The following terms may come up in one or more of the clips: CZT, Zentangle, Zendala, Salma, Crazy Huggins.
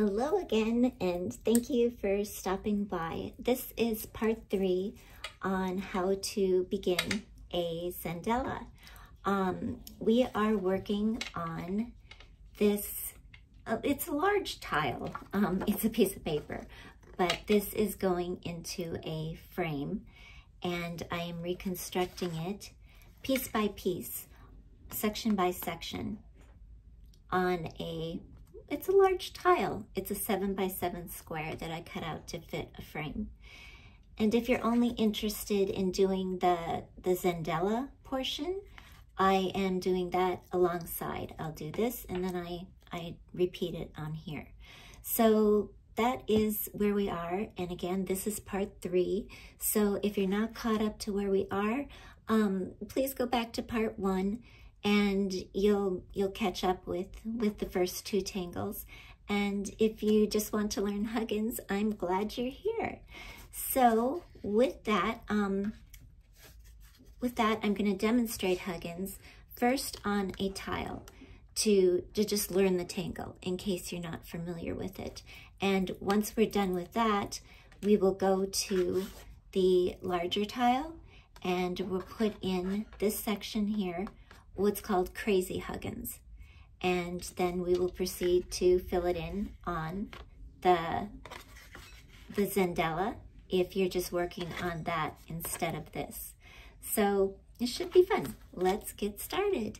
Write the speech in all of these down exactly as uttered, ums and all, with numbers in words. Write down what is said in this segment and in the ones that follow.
Hello again, and thank you for stopping by. This is part three on how to begin a Zendala. Um, we are working on this, uh, it's a large tile, um, it's a piece of paper, but this is going into a frame, and I am reconstructing it piece by piece, section by section, on a, it's a large tile. It's a seven by seven square that I cut out to fit a frame. And if you're only interested in doing the, the Zendala portion, I am doing that alongside. I'll do this and then I, I repeat it on here. So that is where we are. And again, this is part three. So if you're not caught up to where we are, um, please go back to part one and you'll you'll catch up with, with the first two tangles. And if you just want to learn Huggins, I'm glad you're here. So with that, um, with that, I'm gonna demonstrate Huggins first on a tile to, to just learn the tangle in case you're not familiar with it. And once we're done with that, we will go to the larger tile and we'll put in this section here what's called Crazy Huggins. And then we will proceed to fill it in on the, the Zendala if you're just working on that instead of this. So it should be fun. Let's get started.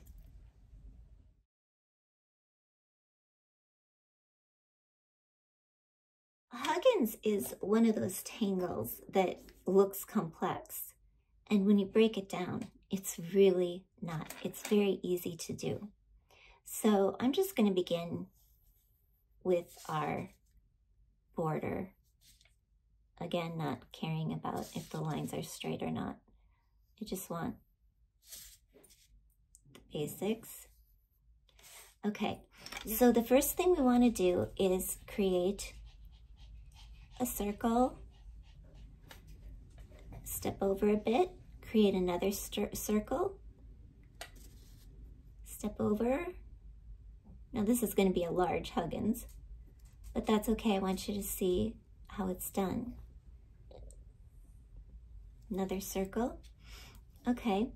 Huggins is one of those tangles that looks complex. And when you break it down, it's really not. It's very easy to do. So I'm just going to begin with our border. Again, not caring about if the lines are straight or not. I just want the basics. Okay, so the first thing we want to do is create a circle, step over a bit, create another circle, step over. Now this is going to be a large Huggins, but that's okay. I want you to see how it's done. Another circle. Okay,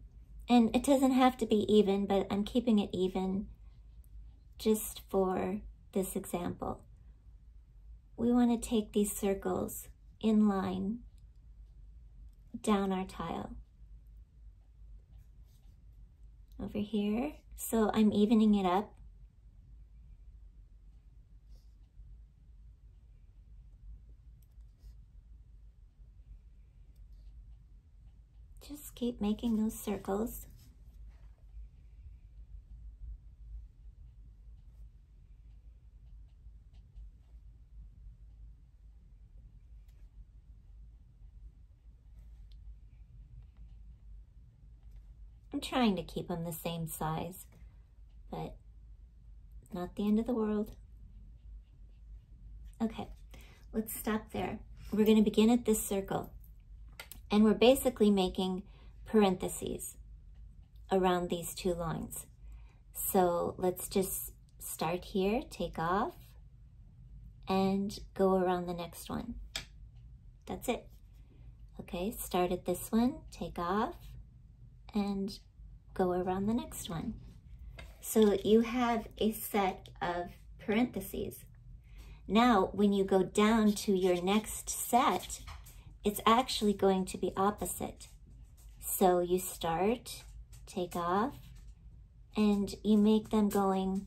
and it doesn't have to be even, but I'm keeping it even just for this example. We want to take these circles in line down our tile. Over here, so I'm evening it up. Just keep making those circles. I'm trying to keep them the same size, but not the end of the world. Okay, let's stop there. We're going to begin at this circle, and we're basically making parentheses around these two lines. So let's just start here, take off, and go around the next one. That's it. Okay, start at this one, take off, and go around the next one. So you have a set of parentheses. Now, when you go down to your next set, it's actually going to be opposite. So you start, take off, and you make them going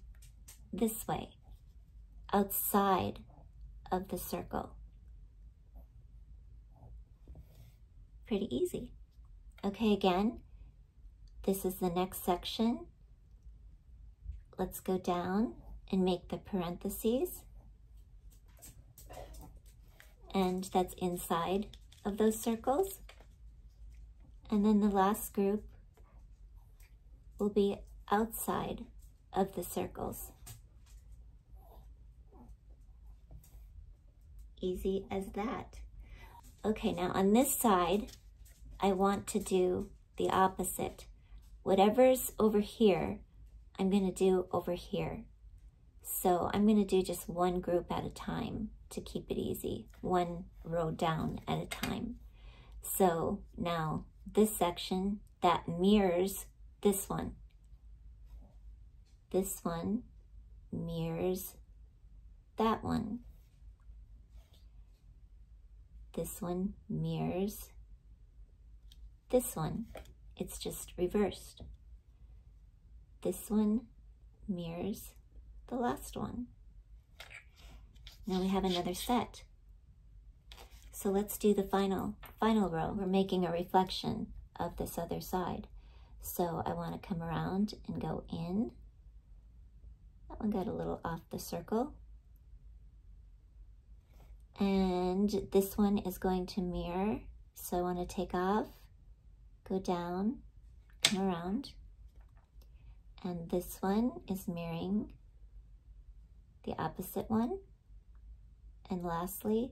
this way, outside of the circle. Pretty easy. Okay, again. This is the next section. Let's go down and make the parentheses. And that's inside of those circles. And then the last group will be outside of the circles. Easy as that. Okay, now on this side, I want to do the opposite. Whatever's over here, I'm going to do over here. So I'm going to do just one group at a time to keep it easy, one row down at a time. So now this section that mirrors this one, this one mirrors that one, this one mirrors this one. It's just reversed. This one mirrors the last one. Now we have another set. So let's do the final, final row. We're making a reflection of this other side. So I want to come around and go in. That one got a little off the circle. And this one is going to mirror. So I want to take off, go down, come around. And this one is mirroring the opposite one. And lastly,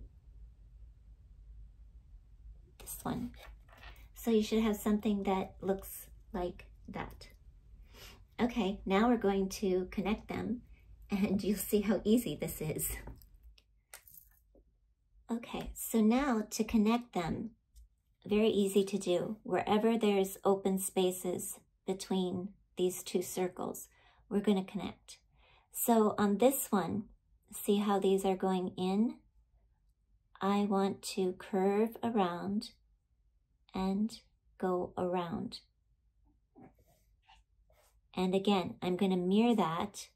this one. So you should have something that looks like that. Okay, now we're going to connect them and you'll see how easy this is. Okay, so now to connect them, very easy to do. Wherever there's open spaces between these two circles, we're going to connect. So on this one, see how these are going in? I want to curve around and go around. And again, I'm going to mirror that.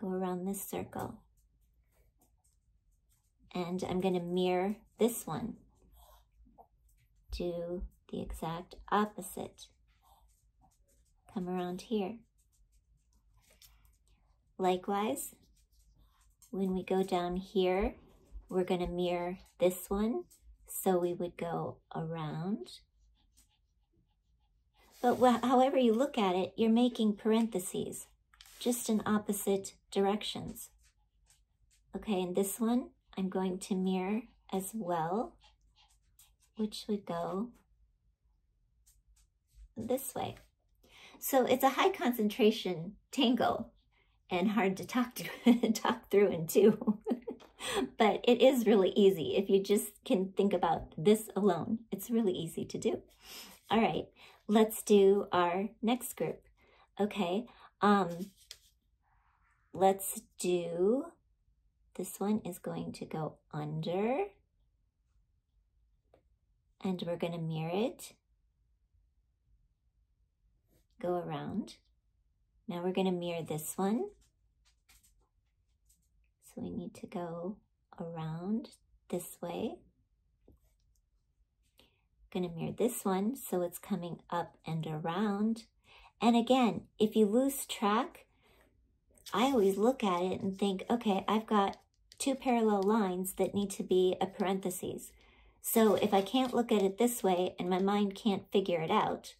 Go around this circle. And I'm going to mirror this one. Do the exact opposite. Come around here. Likewise, when we go down here, we're going to mirror this one. So we would go around. But however you look at it, you're making parentheses, just in opposite directions. Okay, and this one, I'm going to mirror as well, which would go this way. So it's a high concentration tangle and hard to talk to talk through and do. But it is really easy if you just can think about this alone. It's really easy to do. All right, let's do our next group. Okay, um, let's do, this one is going to go under. And we're going to mirror it. Go around. Now we're going to mirror this one. So we need to go around this way. Going to mirror this one, so it's coming up and around. And again, if you lose track, I always look at it and think, okay, I've got two parallel lines that need to be a parentheses. So if I can't look at it this way and my mind can't figure it out,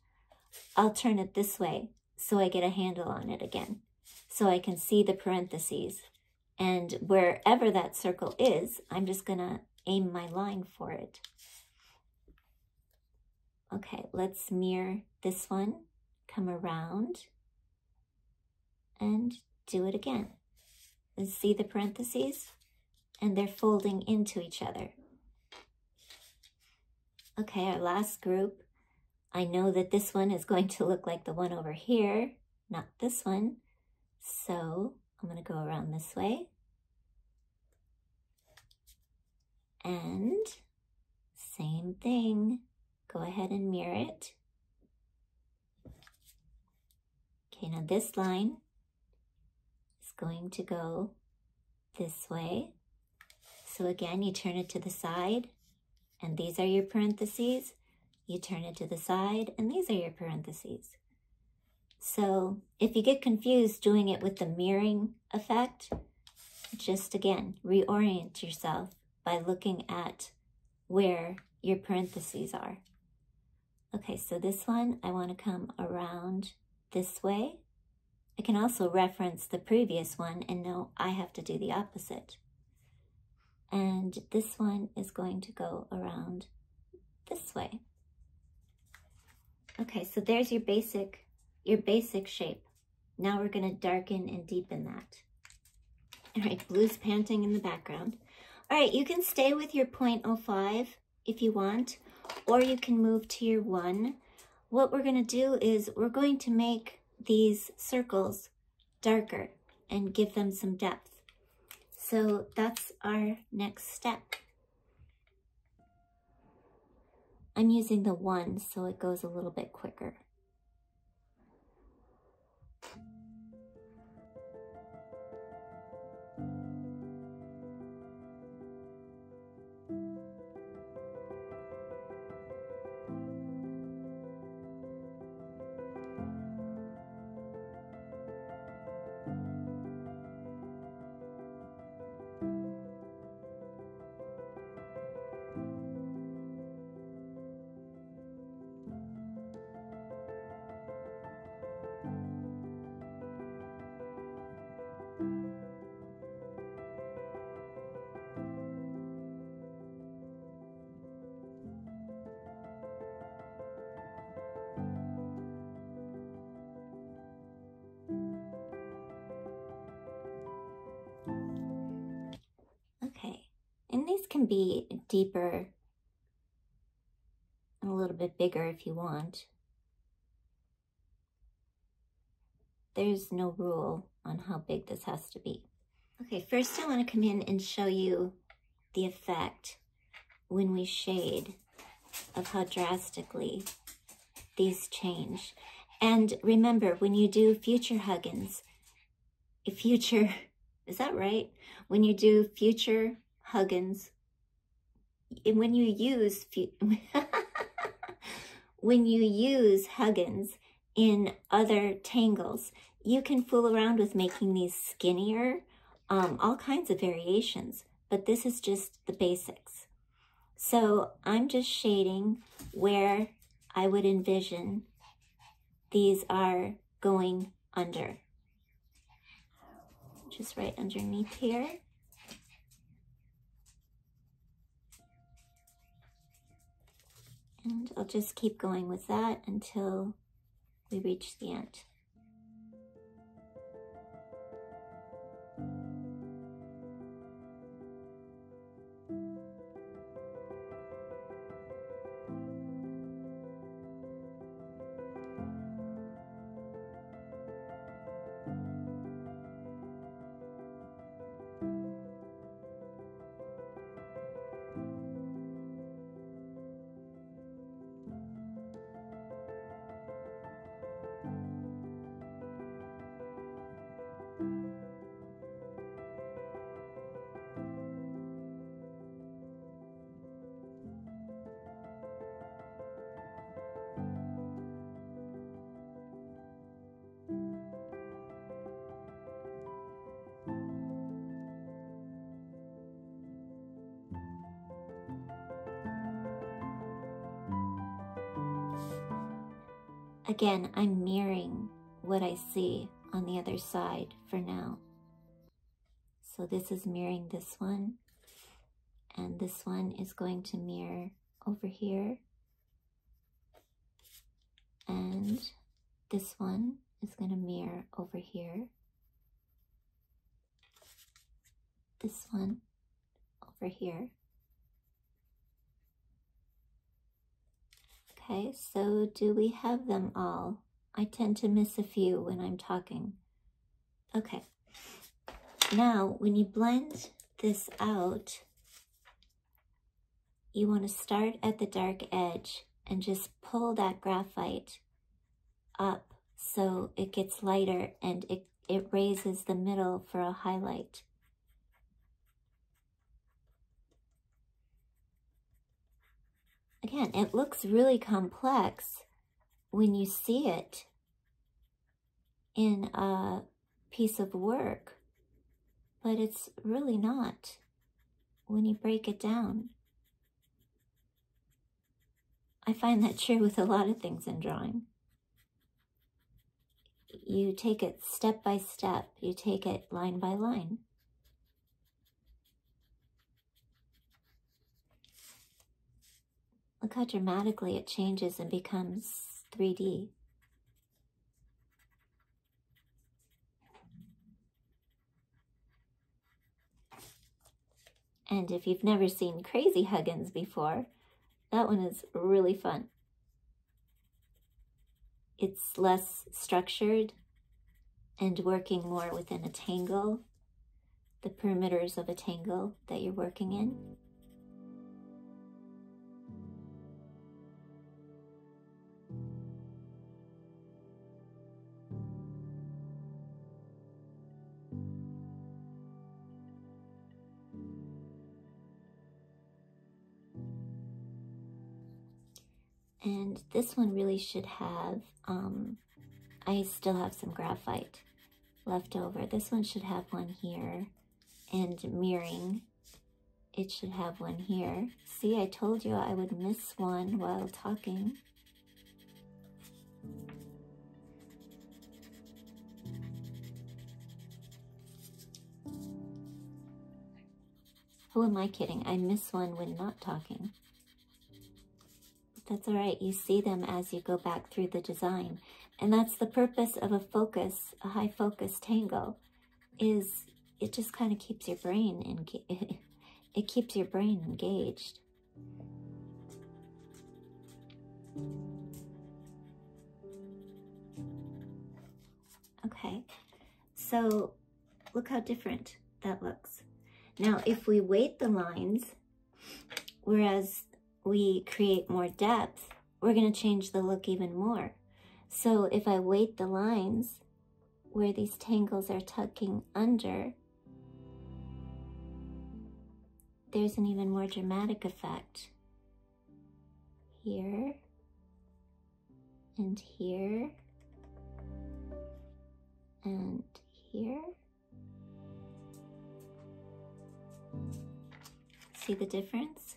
I'll turn it this way so I get a handle on it again. So I can see the parentheses. And wherever that circle is, I'm just going to aim my line for it. Okay, let's mirror this one, come around, and do it again. And see the parentheses? And they're folding into each other. Okay, our last group. I know that this one is going to look like the one over here, not this one. So I'm going to go around this way. And same thing. Go ahead and mirror it. Okay, now this line is going to go this way. So again, you turn it to the side. And these are your parentheses. You turn it to the side, and these are your parentheses. So if you get confused doing it with the mirroring effect, just again, reorient yourself by looking at where your parentheses are. Okay, so this one, I want to come around this way. I can also reference the previous one and know I have to do the opposite. And this one is going to go around this way. Okay, so there's your basic your basic shape. Now we're going to darken and deepen that. All right, blue's panting in the background. All right, you can stay with your zero point zero five if you want, or you can move to your one. What we're going to do is we're going to make these circles darker and give them some depth. So that's our next step. I'm using the one, so it goes a little bit quicker. Can be deeper and a little bit bigger if you want. There's no rule on how big this has to be. Okay, first I want to come in and show you the effect when we shade of how drastically these change. And remember, when you do future Huggins, if future, is that right? When you do future Huggins, and when you use when you use Huggins in other tangles, you can fool around with making these skinnier, um, all kinds of variations, but this is just the basics. So I'm just shading where I would envision these are going under. Just right underneath here. And I'll just keep going with that until we reach the end. Again, I'm mirroring what I see on the other side for now. So this is mirroring this one, and this one is going to mirror over here, and this one is going to mirror over here, this one over here. Okay, so do we have them all? I tend to miss a few when I'm talking. Okay, now when you blend this out, you want to start at the dark edge and just pull that graphite up so it gets lighter and it, it raises the middle for a highlight. Again, it looks really complex when you see it in a piece of work, but it's really not when you break it down. I find that true with a lot of things in drawing. You take it step by step, you take it line by line. Look how dramatically it changes and becomes three D. And if you've never seen Crazy Huggins before, that one is really fun. It's less structured and working more within a tangle, the perimeters of a tangle that you're working in. And this one really should have, um, I still have some graphite left over. This one should have one here and mirroring. It should have one here. See, I told you I would miss one while talking. Who am I kidding? I miss one when not talking. That's all right, you see them as you go back through the design. And that's the purpose of a focus, a high focus tangle, is it just kind of keeps your brain, in, it keeps your brain engaged. Okay, so look how different that looks. Now, if we weight the lines, whereas we create more depth, we're going to change the look even more. So if I weight the lines where these tangles are tucking under, there's an even more dramatic effect. Here and here and here. See the difference?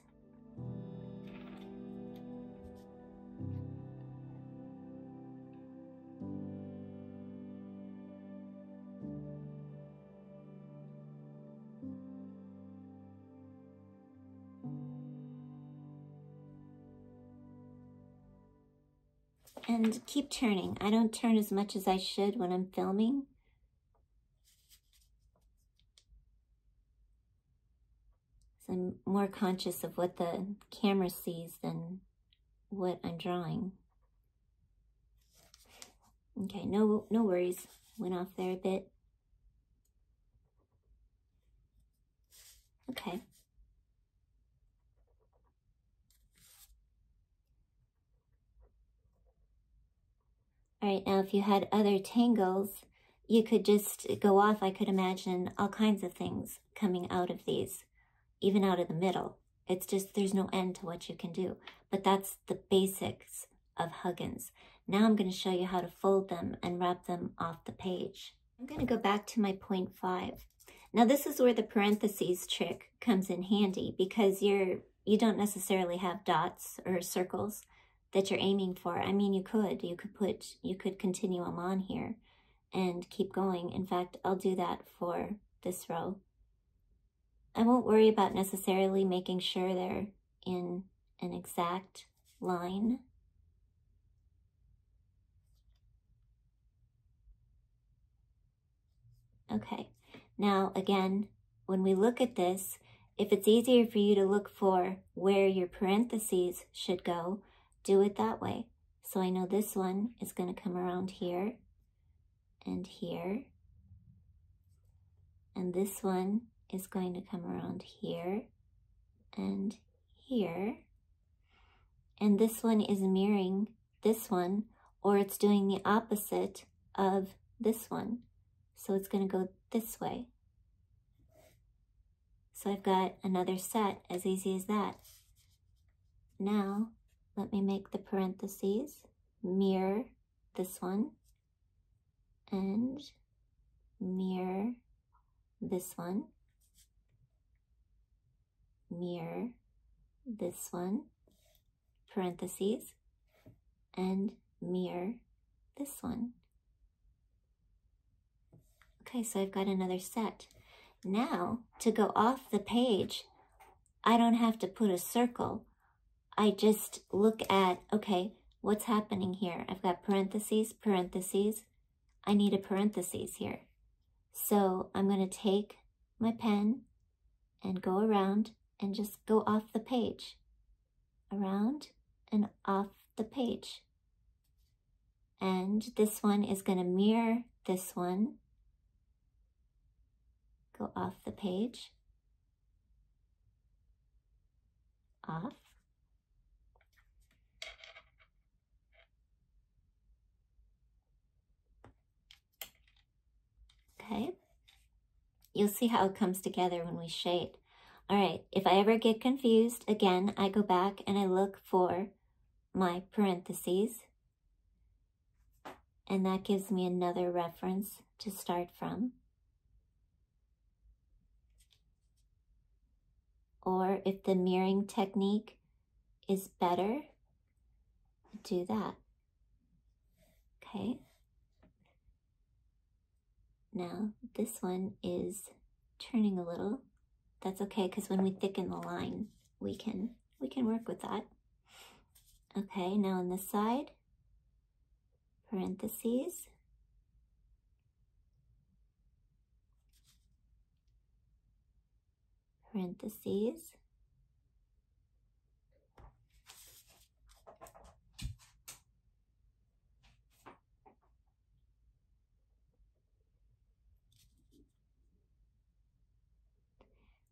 And keep turning. I don't turn as much as I should when I'm filming. So I'm more conscious of what the camera sees than what I'm drawing. Okay, no, no worries. Went off there a bit. Okay. All right, now if you had other tangles, you could just go off. I could imagine all kinds of things coming out of these, even out of the middle. It's just, there's no end to what you can do. But that's the basics of Huggins. Now I'm going to show you how to fold them and wrap them off the page. I'm going to go back to my point five. Now this is where the parentheses trick comes in handy, because you're, you don't necessarily have dots or circles that you're aiming for. I mean, you could, you could put, you could continue them on here and keep going. In fact, I'll do that for this row. I won't worry about necessarily making sure they're in an exact line. Okay, now again, when we look at this, if it's easier for you to look for where your parentheses should go, do it that way. So I know this one is going to come around here and here, and this one is going to come around here and here, and this one is mirroring this one, or it's doing the opposite of this one, so it's going to go this way. So I've got another set, as easy as that. Now let me make the parentheses mirror this one and mirror this one, mirror this one, parentheses, and mirror this one. Okay, so I've got another set. Now, to go off the page, I don't have to put a circle. I just look at, okay, what's happening here? I've got parentheses, parentheses. I need a parentheses here. So I'm going to take my pen and go around and just go off the page. Around and off the page. And this one is going to mirror this one. Go off the page. Off. Okay. You'll see how it comes together when we shade. All right, if I ever get confused, again, I go back and I look for my parentheses. And that gives me another reference to start from. Or if the mirroring technique is better, do that. Okay. Now this one is turning a little. That's okay, because when we thicken the line, we can we can work with that. Okay, now on this side, parentheses. Parentheses.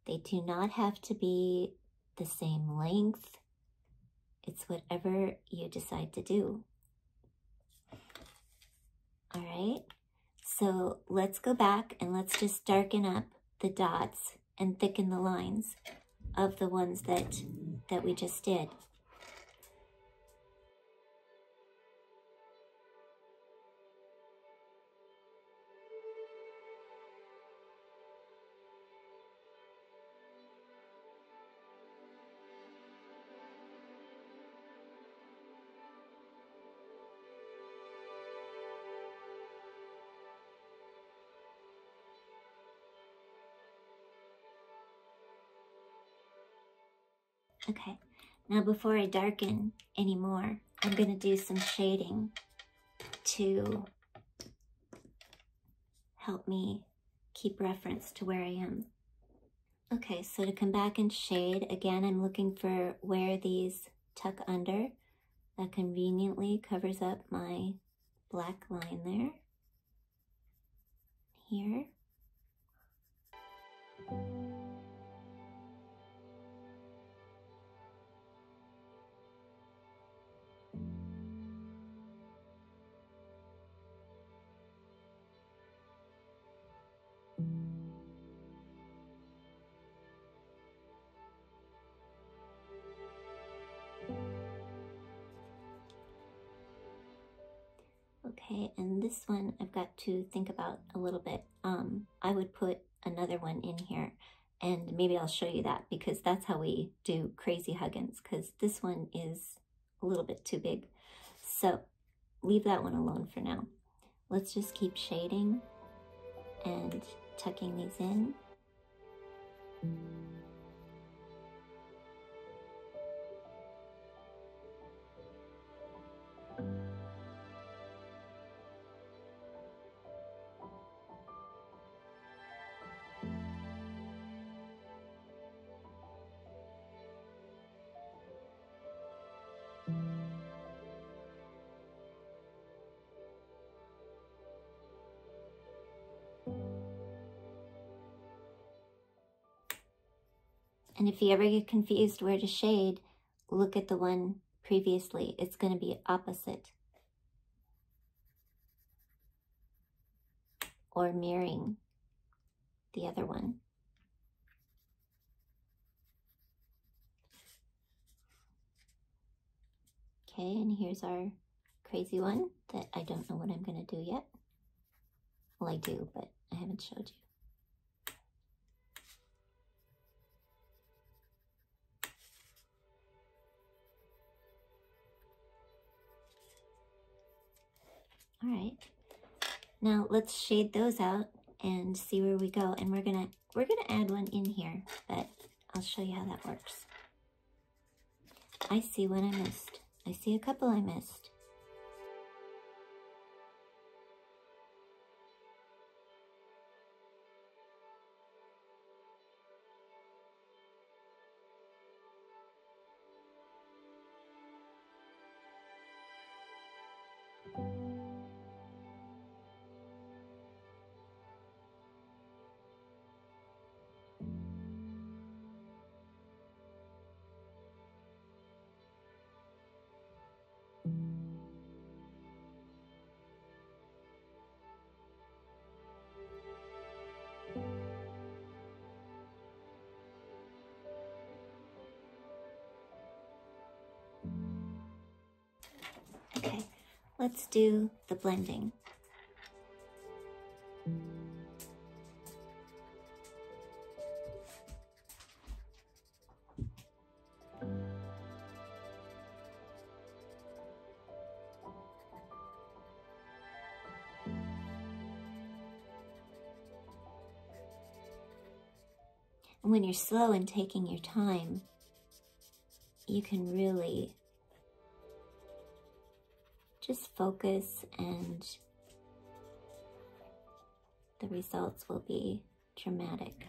They do not have to be the same length. It's whatever you decide to do. All right, so let's go back and let's just darken up the dots and thicken the lines of the ones that, that we just did. Okay, now before I darken anymore, I'm going to do some shading to help me keep reference to where I am. Okay, so to come back and shade, again, I'm looking for where these tuck under. That conveniently covers up my black line there. Here. Okay, and this one I've got to think about a little bit. Um, I would put another one in here, and maybe I'll show you that, because that's how we do Crazy Huggins, because this one is a little bit too big. So leave that one alone for now. Let's just keep shading and tucking these in. And if you ever get confused where to shade, look at the one previously. It's going to be opposite. Or mirroring the other one. Okay, and here's our crazy one that I don't know what I'm going to do yet. Well, I do, but I haven't showed you. All right, now let's shade those out and see where we go. And we're gonna we're gonna add one in here, but I'll show you how that works. I see one I missed. I see a couple I missed. let's do the blending. And when you're slow and taking your time, you can really just focus, and the results will be dramatic.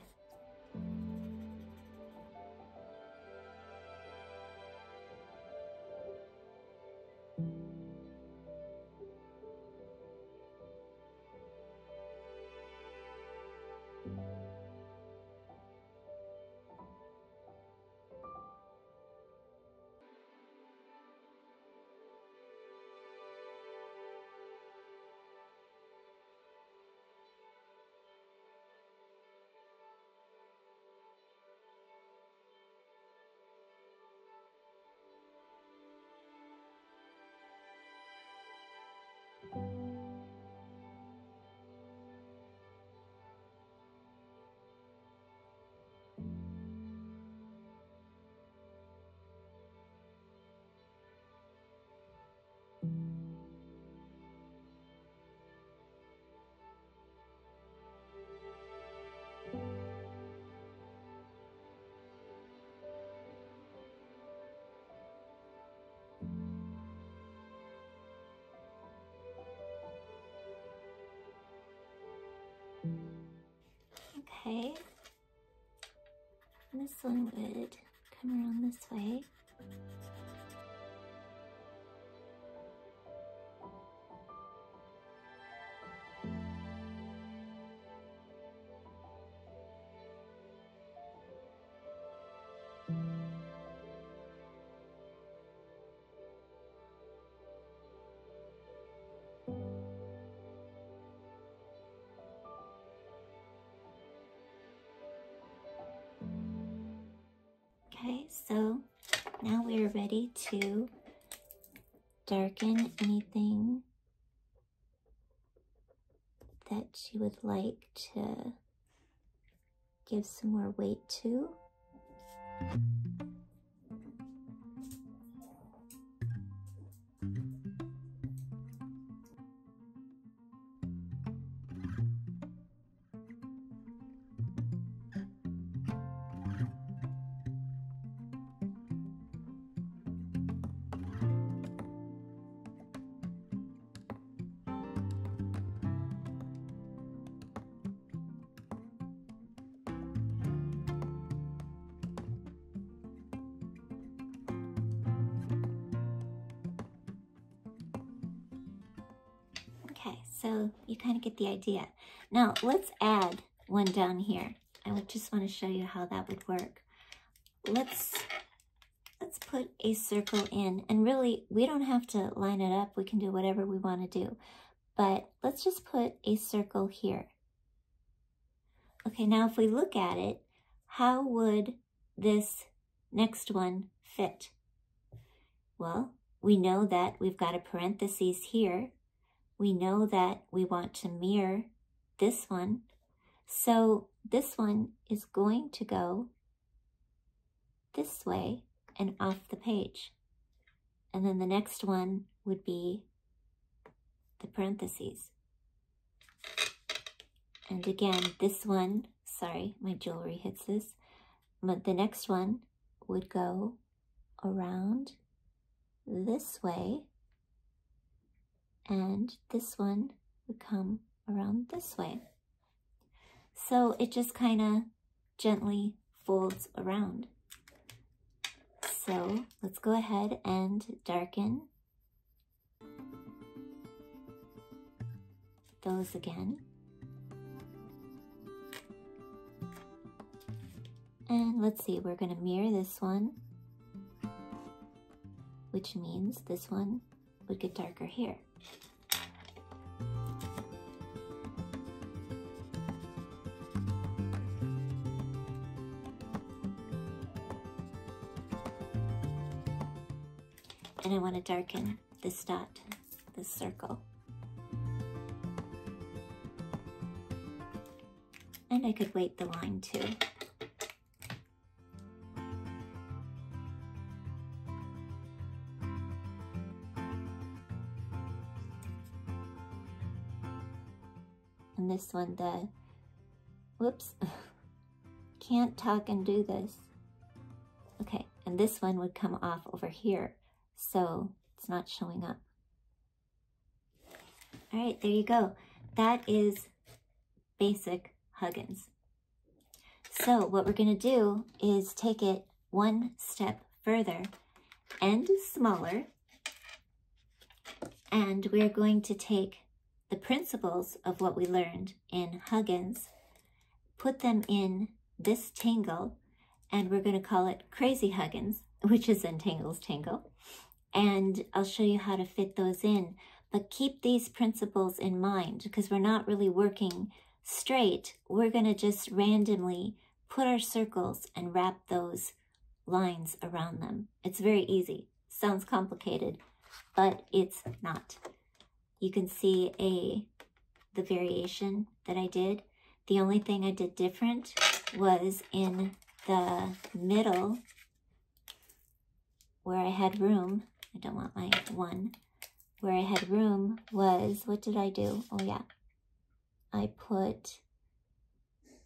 Okay, and this one would come around this way. Okay, so now we are ready to darken anything that you would like to give some more weight to. Okay, so you kind of get the idea. Now let's add one down here. I would just want to show you how that would work. Let's let's put a circle in, and really we don't have to line it up. We can do whatever we want to do, but let's just put a circle here. Okay, now if we look at it, how would this next one fit? Well, we know that we've got a parenthesis here. We know that we want to mirror this one. So this one is going to go this way and off the page. And then the next one would be the parentheses. And again, this one, sorry, my jewelry hits this, but the next one would go around this way. And this one would come around this way. So it just kind of gently folds around. So let's go ahead and darken those again. And let's see, we're going to mirror this one, which means this one would get darker here. And I want to darken this dot this circle. And I could weight the line too. And this one, the, whoops, can't talk and do this. Okay, and this one would come off over here, so it's not showing up. All right, there you go. That is basic Huggins. So what we're gonna do is take it one step further and smaller, and we're going to take the principles of what we learned in Huggins, put them in this tangle, and we're going to call it Crazy Huggins, which is Zentangle's tangle, and I'll show you how to fit those in. But keep these principles in mind, because we're not really working straight. We're going to just randomly put our circles and wrap those lines around them. It's very easy. Sounds complicated, but it's not. You can see a the variation that I did. The only thing I did different was in the middle where I had room. I don't want my one. Where I had room was, what did I do? Oh yeah, I put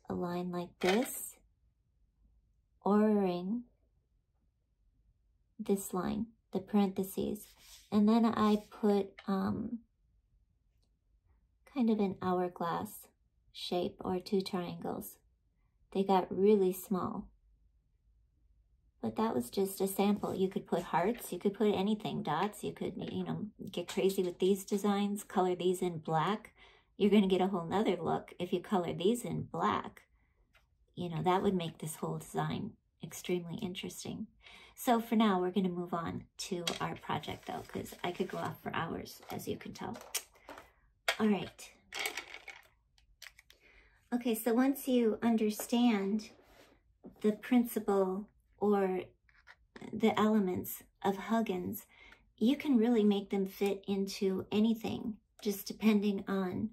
a line like this, ordering this line, the parentheses, and then I put um, kind of an hourglass shape or two triangles. They got really small. But that was just a sample. You could put hearts, you could put anything, dots, you could, you know, get crazy with these designs, color these in black. You're gonna get a whole nother look if you color these in black. You know, that would make this whole design extremely interesting. So for now, we're gonna move on to our project though, because I could go off for hours, as you can tell. All right. Okay, so once you understand the principle or the elements of Huggins, you can really make them fit into anything, just depending on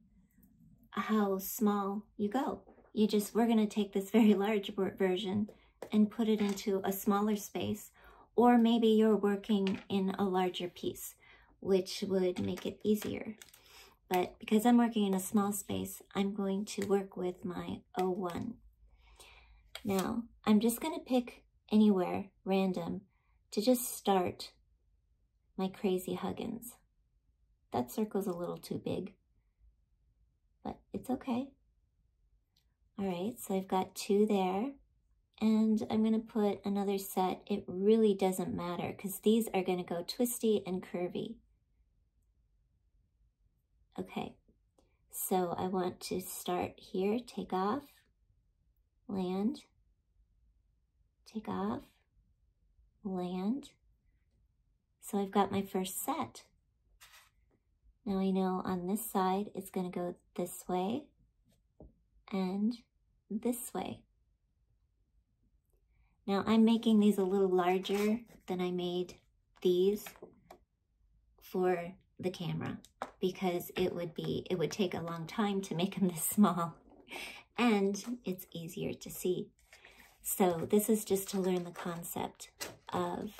how small you go. You just, we're gonna take this very large version and put it into a smaller space, or maybe you're working in a larger piece, which would make it easier. But because I'm working in a small space, I'm going to work with my O one. Now, I'm just gonna pick anywhere random to just start my Crazy Huggins. That circle's a little too big, but it's okay. All right, so I've got two there, and I'm gonna put another set. It really doesn't matter, because these are gonna go twisty and curvy. Okay, so I want to start here, take off, land, take off, land. So I've got my first set. Now I know on this side, it's gonna go this way and this way. Now I'm making these a little larger than I made these for the camera, because it would be, it would take a long time to make them this small, and it's easier to see. So this is just to learn the concept of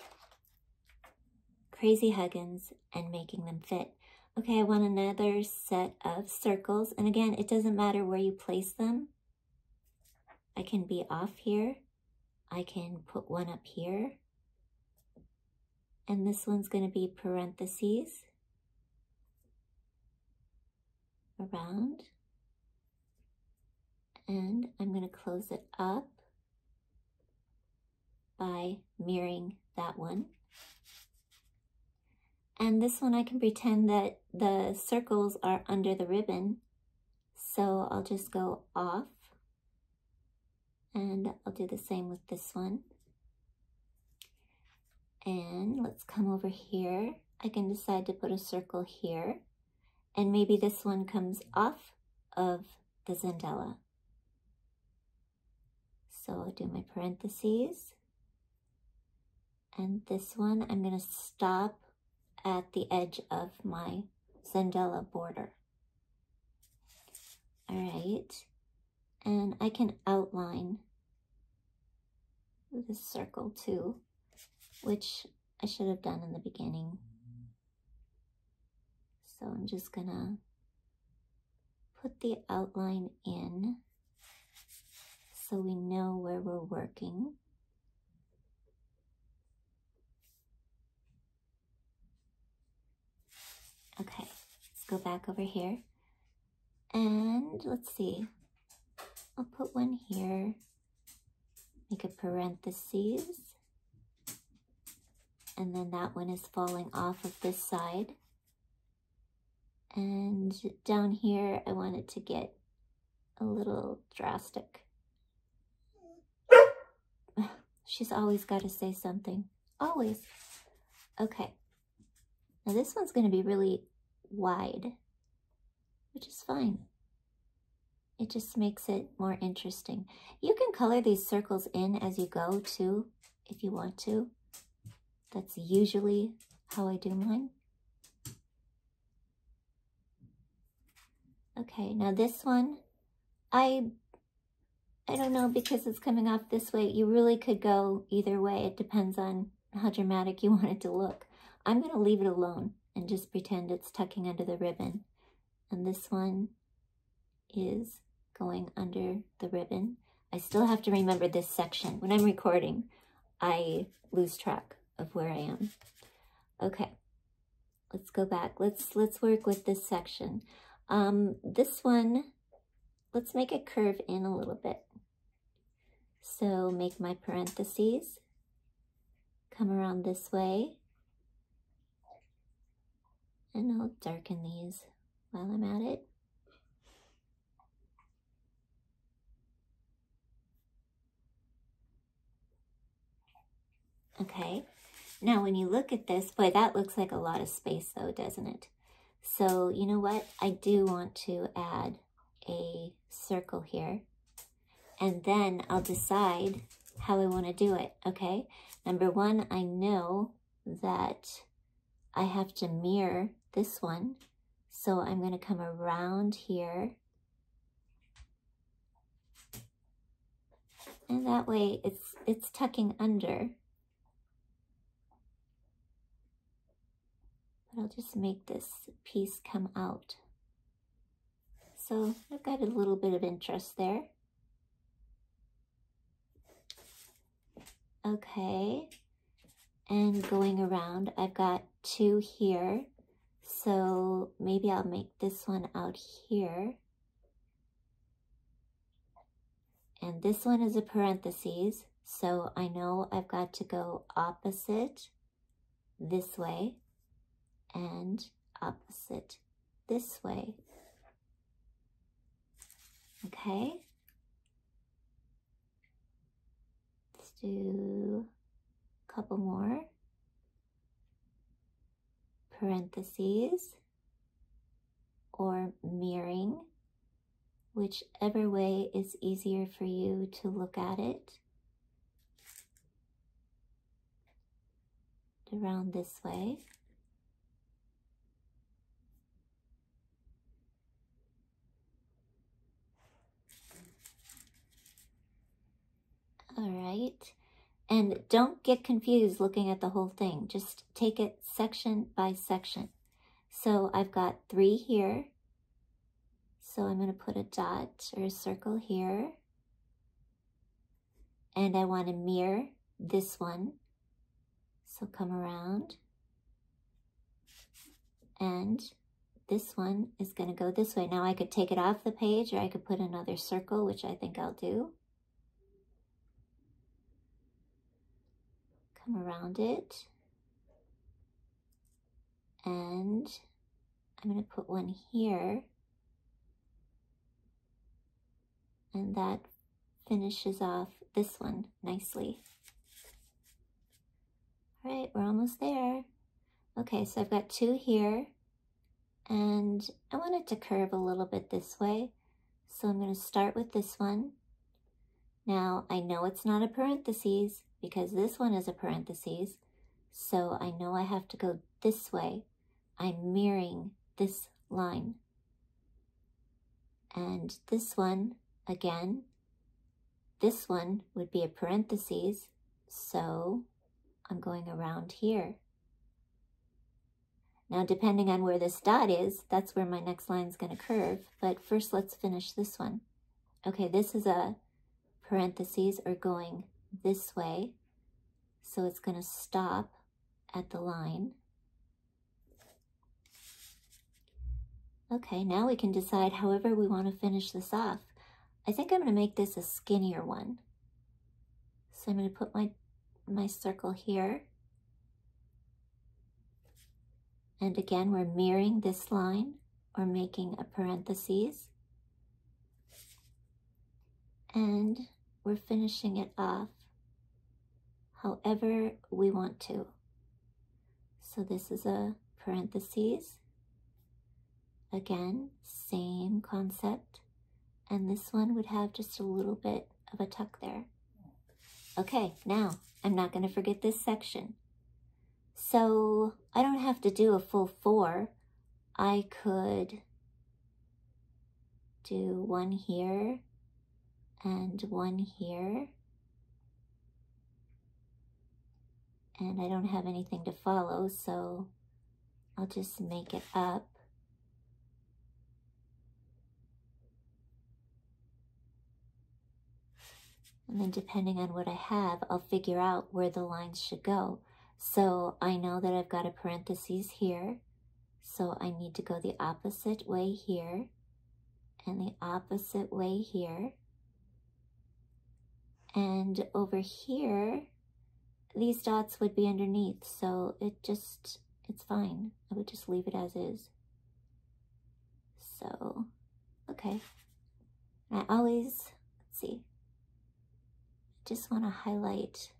Crazy Huggins and making them fit. Okay, I want another set of circles, and again, it doesn't matter where you place them. I can be off here, I can put one up here, and this one's gonna be parentheses, around, and I'm going to close it up by mirroring that one. And this one I can pretend that the circles are under the ribbon, so I'll just go off, and I'll do the same with this one. And let's come over here. I can decide to put a circle here. And maybe this one comes off of the Zendala. So I'll do my parentheses. And this one, I'm gonna stop at the edge of my Zendala border. All right, and I can outline this circle too, which I should have done in the beginning. So I'm just gonna put the outline in so we know where we're working. Okay, let's go back over here. And let's see, I'll put one here, make a parentheses, and then that one is falling off of this side. And down here, I want it to get a little drastic. She's always got to say something, always. Okay, now this one's going to be really wide, which is fine. It just makes it more interesting. You can color these circles in as you go too, if you want to. That's usually how I do mine. Okay, now this one, I, I don't know, because it's coming off this way, you really could go either way. It depends on how dramatic you want it to look. I'm gonna leave it alone and just pretend it's tucking under the ribbon. And this one is going under the ribbon. I still have to remember this section. When I'm recording, I lose track of where I am. Okay, let's go back. Let's let's work with this section. Um, this one, let's make it curve in a little bit. So make my parentheses, come around this way, and I'll darken these while I'm at it. Okay, now when you look at this, boy, that looks like a lot of space though, doesn't it? So you know what? I do want to add a circle here, and then I'll decide how I want to do it, okay? Number one, I know that I have to mirror this one. So I'm going to come around here, and that way it's it's tucking under. But I'll just make this piece come out. So I've got a little bit of interest there. Okay, and going around, I've got two here. So maybe I'll make this one out here. And this one is a parentheses, so I know I've got to go opposite this way and opposite this way. Okay. Let's do a couple more. Parentheses or mirroring, whichever way is easier for you to look at it. Around this way. All right. And don't get confused looking at the whole thing. Just take it section by section. So I've got three here. So I'm going to put a dot or a circle here. And I want to mirror this one. So come around. And this one is going to go this way. Now I could take it off the page, or I could put another circle, which I think I'll do. Around it, and I'm going to put one here, and that finishes off this one nicely. All right, we're almost there. Okay, so I've got two here, and I want it to curve a little bit this way, so I'm going to start with this one. Now, I know it's not a parentheses, because this one is a parentheses, so I know I have to go this way. I'm mirroring this line. And this one, again, this one would be a parentheses, so I'm going around here. Now, depending on where this dot is, that's where my next line is going to curve. But first, let's finish this one. Okay, this is a parentheses or going this way. So it's going to stop at the line. Okay, now we can decide however we want to finish this off. I think I'm going to make this a skinnier one. So I'm going to put my, my circle here. And again, we're mirroring this line or making a parentheses. And we're finishing it off however we want to. So this is a parentheses. Again, same concept. And this one would have just a little bit of a tuck there. Okay, now I'm not going to forget this section. So I don't have to do a full four. I could do one here and one here. And I don't have anything to follow, so I'll just make it up. And then depending on what I have, I'll figure out where the lines should go. So I know that I've got a parentheses here, so I need to go the opposite way here, and the opposite way here. And over here, these dots would be underneath, so it just, it's fine. I would just leave it as is. So, okay. And I always, let's see, I just want to highlight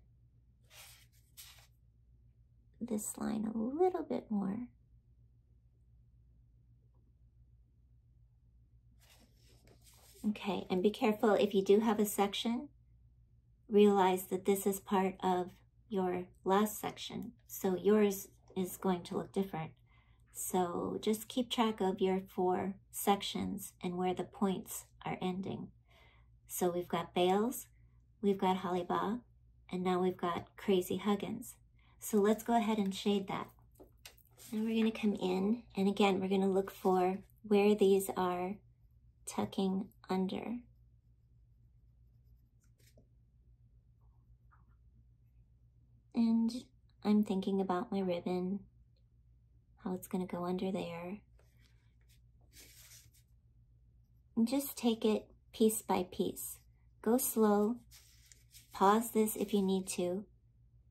this line a little bit more. Okay, and be careful if you do have a section, realize that this is part of your last section, so yours is going to look different. So just keep track of your four sections and where the points are ending. So we've got Bales, we've got Holly Bob, and now we've got Crazy Huggins. So let's go ahead and shade that. Now we're going to come in, and again, we're going to look for where these are tucking under. And I'm thinking about my ribbon, how it's going to go under there. And just take it piece by piece. Go slow, pause this if you need to,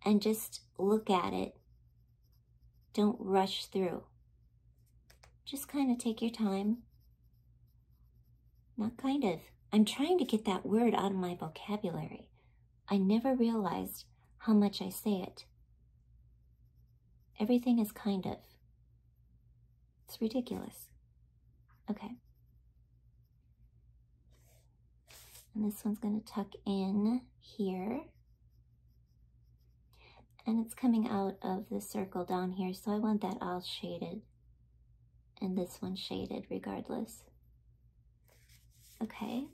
and just look at it. Don't rush through. Just kind of take your time. Not kind of. I'm trying to get that word out of my vocabulary. I never realized how much I say it. Everything is kind of. It's ridiculous. Okay. And this one's going to tuck in here. And it's coming out of the circle down here, so I want that all shaded. And this one shaded regardless. Okay.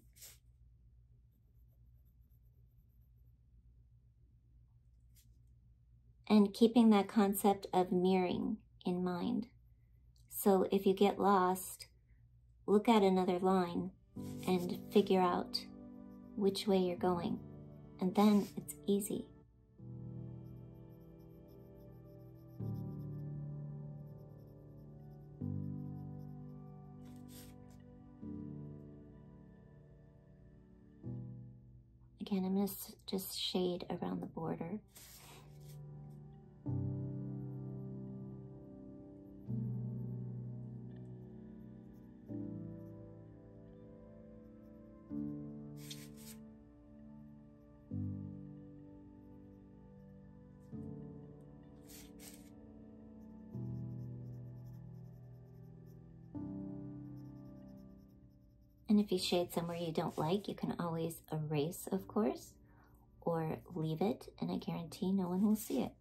And keeping that concept of mirroring in mind. So if you get lost, look at another line and figure out which way you're going. And then it's easy. Again, I'm going to just shade around the border. And if you shade somewhere you don't like, you can always erase, of course, or leave it, and I guarantee no one will see it.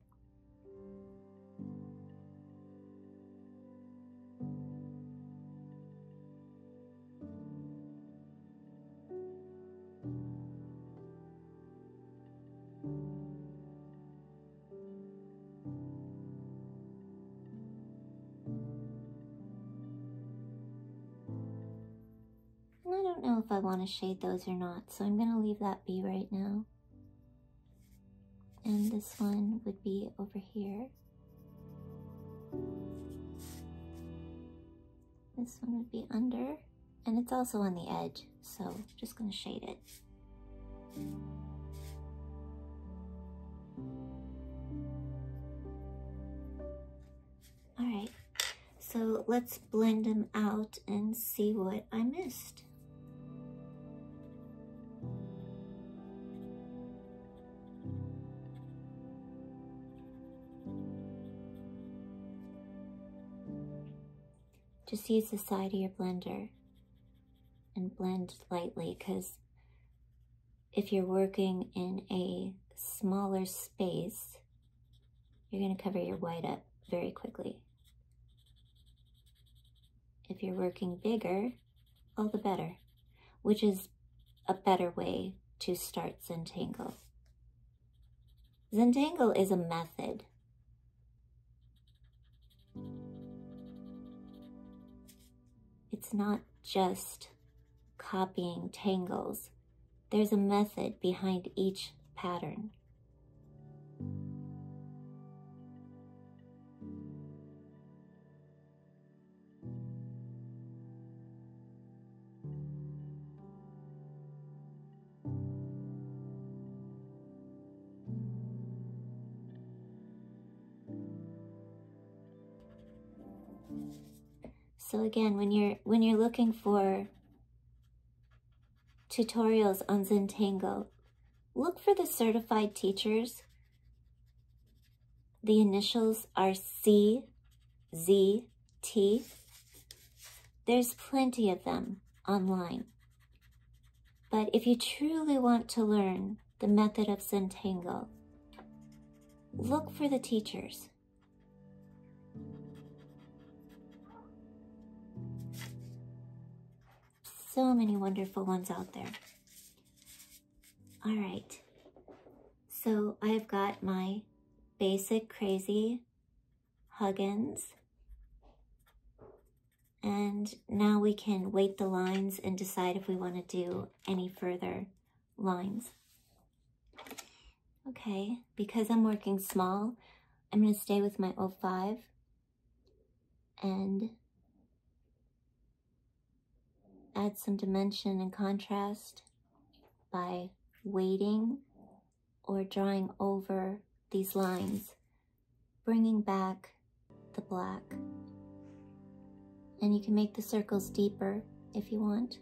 I want to shade those or not, so I'm going to leave that be right now. And this one would be over here. This one would be under, and it's also on the edge, so I'm just going to shade it. Alright, so let's blend them out and see what I missed. Just use the side of your blender and blend lightly, because if you're working in a smaller space, you're going to cover your white up very quickly. If you're working bigger, all the better, which is a better way to start Zentangle. Zentangle is a method. It's not just copying tangles. There's a method behind each pattern. So again, when you're when you're looking for tutorials on Zentangle, look for the certified teachers. The initials are C Z T. There's plenty of them online. But if you truly want to learn the method of Zentangle, look for the teachers. So many wonderful ones out there. All right, so I've got my basic Crazy Huggins, and now we can weight the lines and decide if we want to do any further lines. Okay, because I'm working small, I'm going to stay with my oh five and add some dimension and contrast by weighting or drawing over these lines, bringing back the black. And you can make the circles deeper if you want.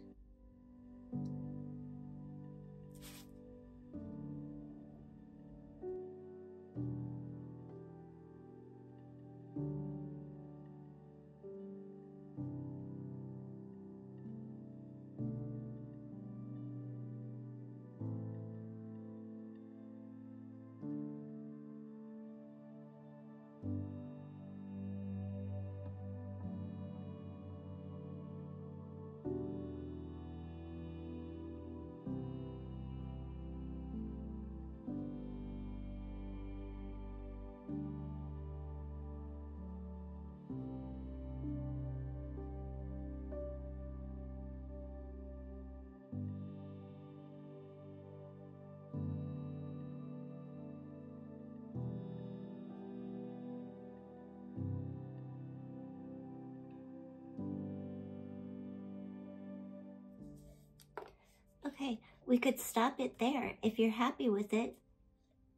Okay, we could stop it there. If you're happy with it,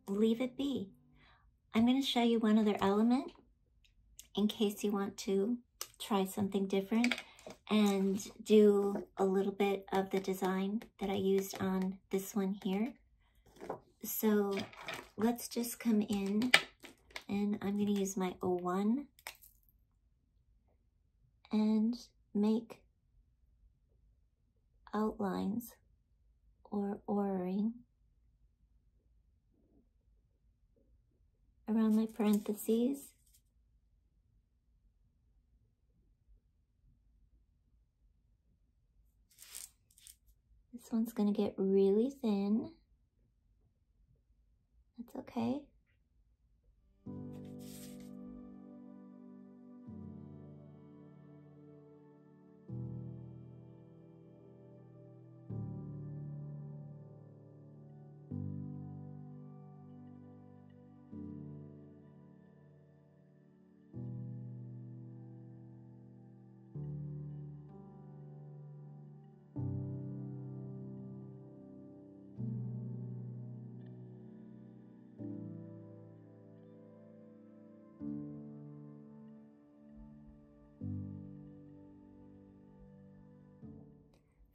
leave it be. I'm going to show you one other element in case you want to try something different and do a little bit of the design that I used on this one here. So let's just come in, and I'm going to use my oh one and make outlines or oring around my parentheses . This one's going to get really thin . That's okay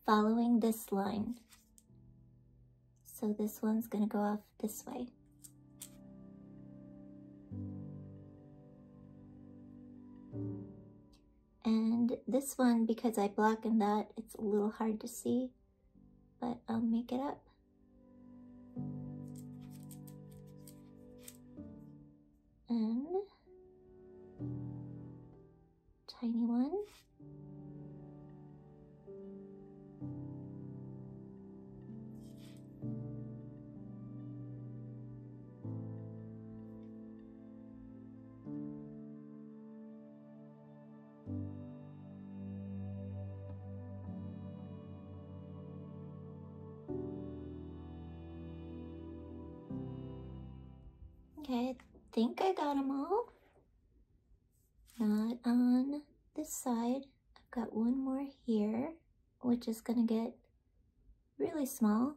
following this line. So this one's gonna go off this way. And this one, because I block in that, it's a little hard to see, but I'll make it up. And tiny one. Okay, I think I got them all. Not on this side. I've got one more here, which is gonna get really small.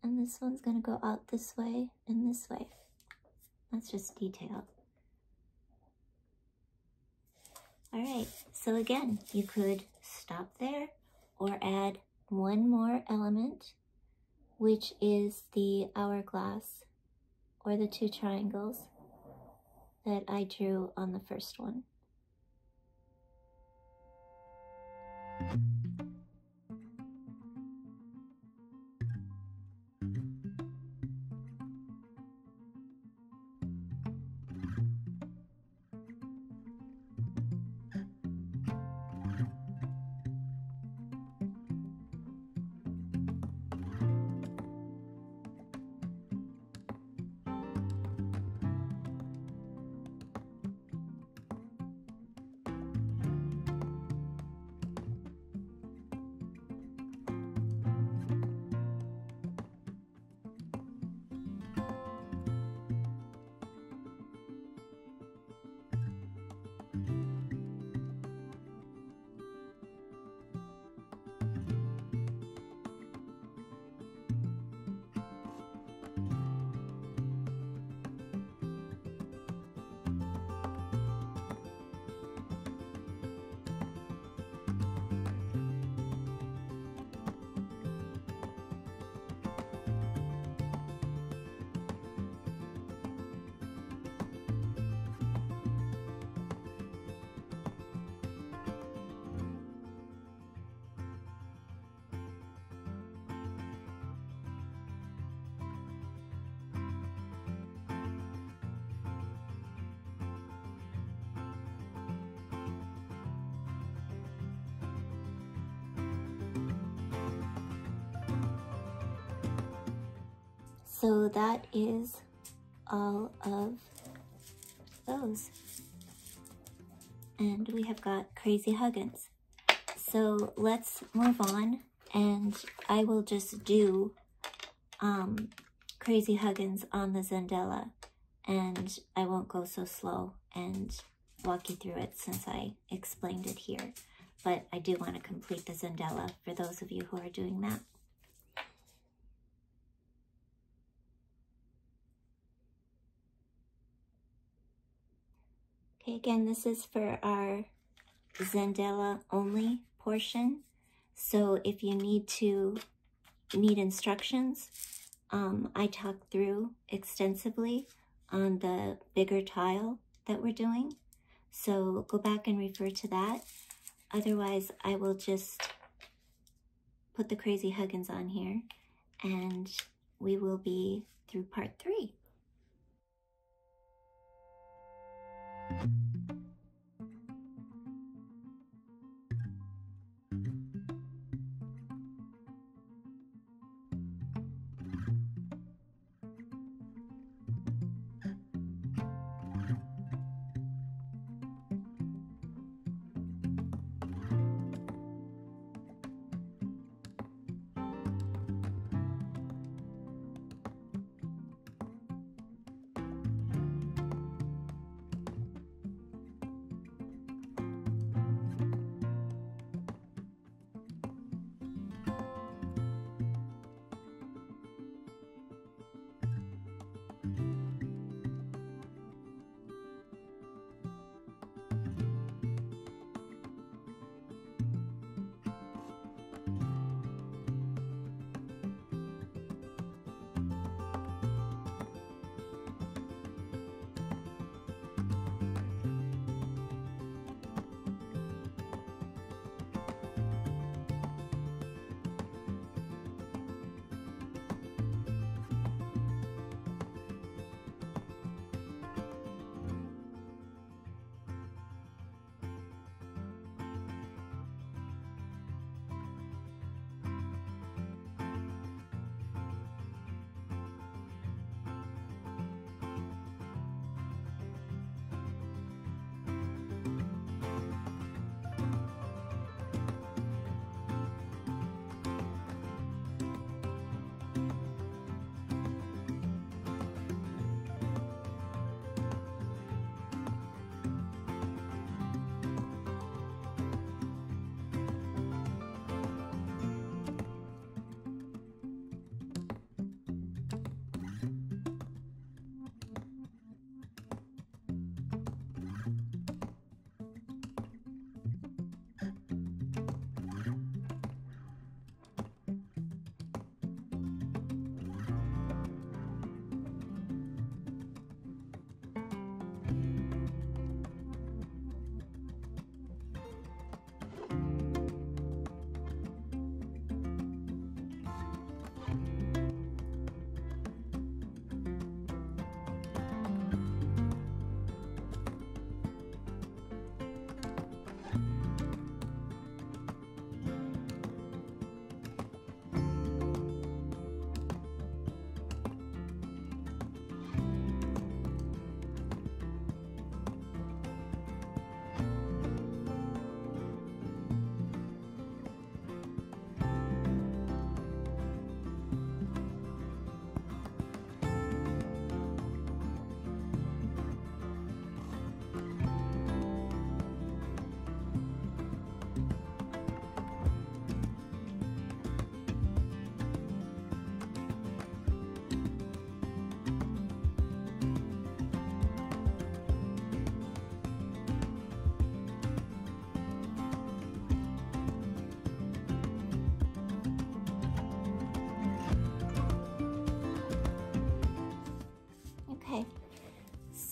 And this one's gonna go out this way and this way. That's just detail. All right, so again, you could stop there or add one more element, which is the hourglass, or the two triangles that I drew on the first one. So that is all of those. And we have got Crazy Huggins. So let's move on, and I will just do um, Crazy Huggins on the Zendala, and I won't go so slow and walk you through it since I explained it here. But I do want to complete the Zendala for those of you who are doing that. Okay, again, this is for our Zendala only portion. So if you need to need instructions, um, I talked through extensively on the bigger tile that we're doing. So go back and refer to that. Otherwise, I will just put the Crazy Huggins on here, and we will be through part three.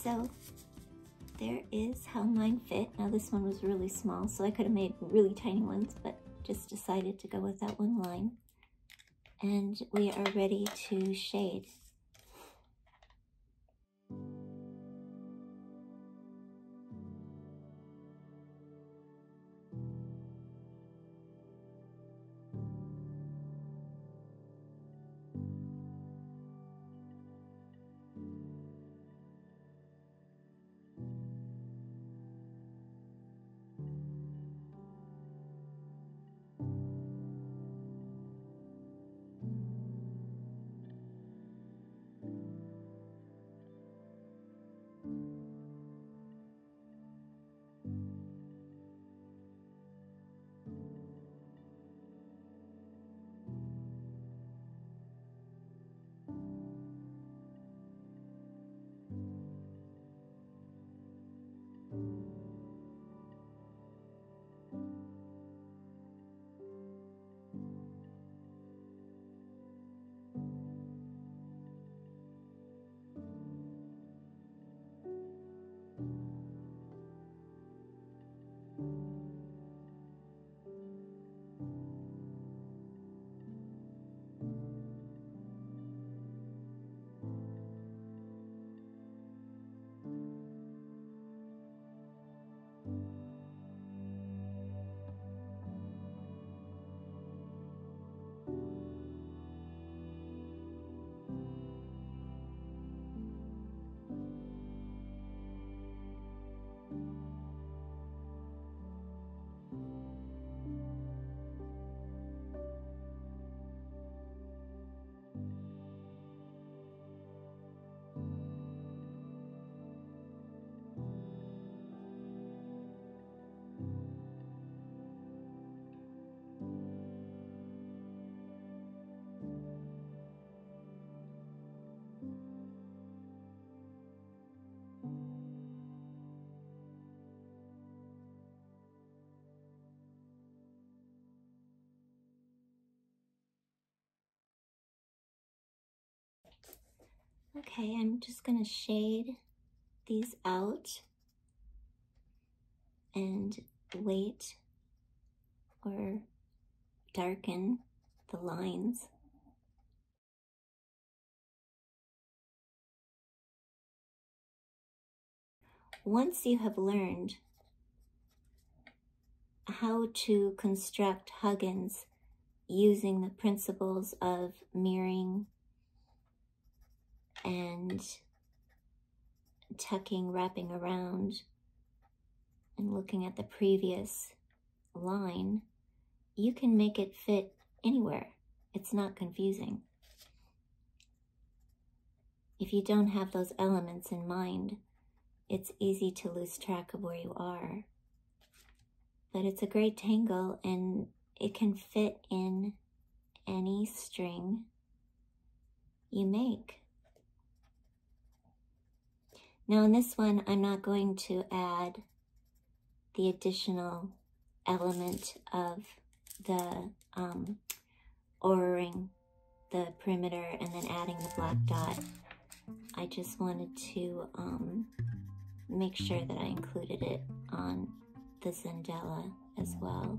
So there is how mine fit. Now this one was really small, so I could have made really tiny ones, but just decided to go with that one line. And we are ready to shade. Okay, I'm just gonna shade these out and weight or darken the lines. Once you have learned how to construct Huggins using the principles of mirroring and tucking, wrapping around, and looking at the previous line, you can make it fit anywhere. It's not confusing. If you don't have those elements in mind, it's easy to lose track of where you are. But it's a great tangle, and it can fit in any string you make. Now in this one, I'm not going to add the additional element of the um, ordering the perimeter and then adding the black dot. I just wanted to um, make sure that I included it on the Zendala as well.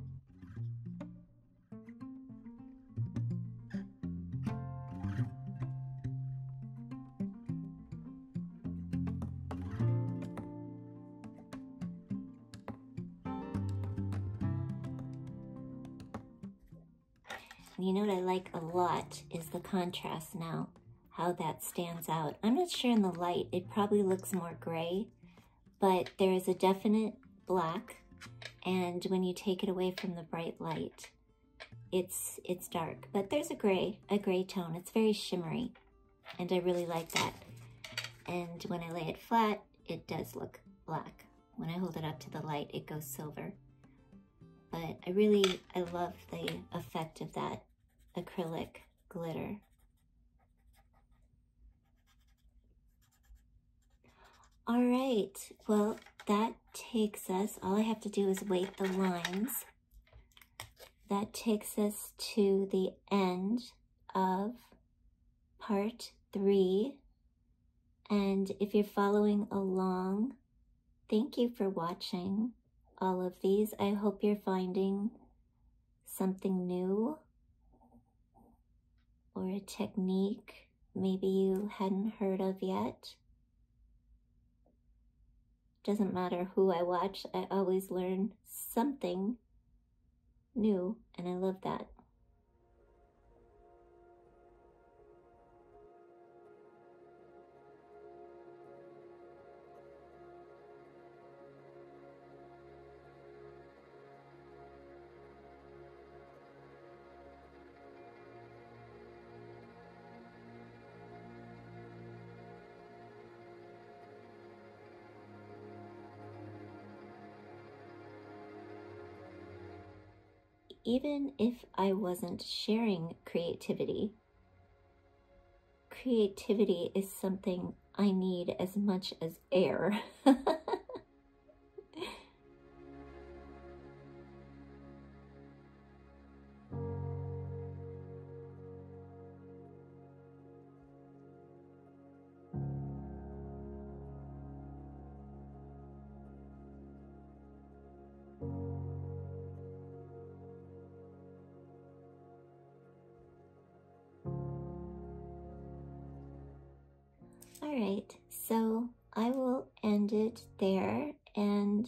You know what I like a lot is the contrast now, how that stands out. I'm not sure in the light, it probably looks more gray, but there is a definite black, and when you take it away from the bright light, it's it's dark. But there's a gray, a gray tone. It's very shimmery, and I really like that. And when I lay it flat, it does look black. When I hold it up to the light, it goes silver. But I really, I love the effect of that acrylic glitter. All right, well, that takes us, all I have to do is weight the lines. That takes us to the end of part three, And if you're following along, thank you for watching all of these. I hope you're finding something new or a technique maybe you hadn't heard of yet. Doesn't matter who I watch, I always learn something new, and I love that. Even if I wasn't sharing creativity, creativity is something I need as much as air. Alright, so I will end it there, and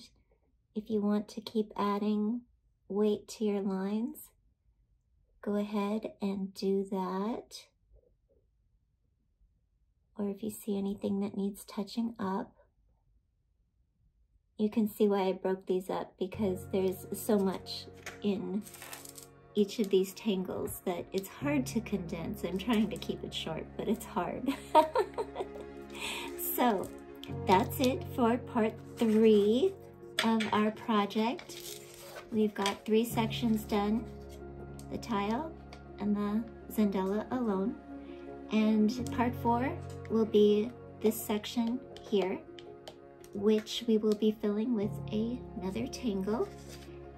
if you want to keep adding weight to your lines, go ahead and do that. Or if you see anything that needs touching up, you can see why I broke these up, because there's so much in each of these tangles that it's hard to condense. I'm trying to keep it short, but it's hard. So that's it for part three of our project. We've got three sections done, the tile and the Zendala alone. And part four will be this section here, which we will be filling with a, another tangle.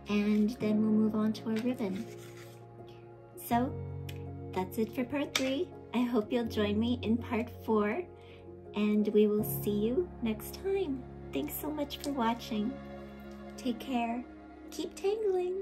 And then we'll move on to our ribbon. So that's it for part three. I hope you'll join me in part four. And we will see you next time. Thanks so much for watching. Take care. Keep tangling.